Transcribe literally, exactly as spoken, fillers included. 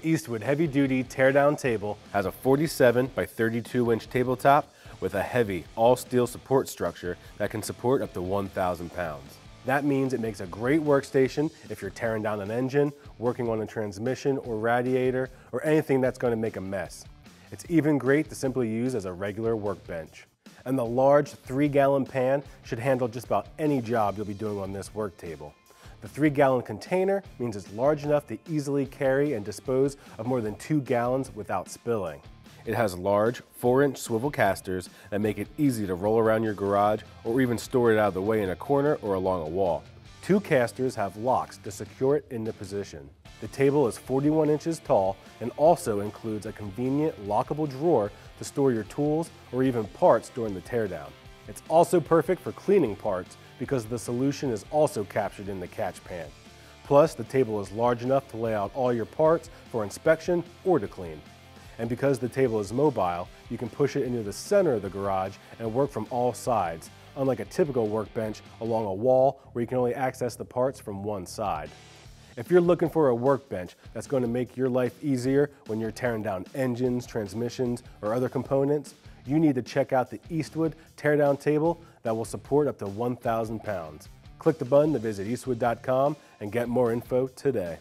The Eastwood heavy-duty teardown table has a forty-seven by thirty-two inch tabletop with a heavy all-steel support structure that can support up to one thousand pounds. That means it makes a great workstation if you're tearing down an engine, working on a transmission or radiator, or anything that's going to make a mess. It's even great to simply use as a regular workbench. And the large three gallon pan should handle just about any job you'll be doing on this work table. The three gallon container means it's large enough to easily carry and dispose of more than two gallons without spilling. It has large four inch swivel casters that make it easy to roll around your garage or even store it out of the way in a corner or along a wall. Two casters have locks to secure it into position. The table is forty-one inches tall and also includes a convenient lockable drawer to store your tools or even parts during the teardown. It's also perfect for cleaning parts because the solution is also captured in the catch pan. Plus, the table is large enough to lay out all your parts for inspection or to clean. And because the table is mobile, you can push it into the center of the garage and work from all sides, unlike a typical workbench along a wall where you can only access the parts from one side. If you're looking for a workbench that's going to make your life easier when you're tearing down engines, transmissions, or other components, you need to check out the Eastwood teardown table that will support up to one thousand pounds. Click the button to visit eastwood dot com and get more info today.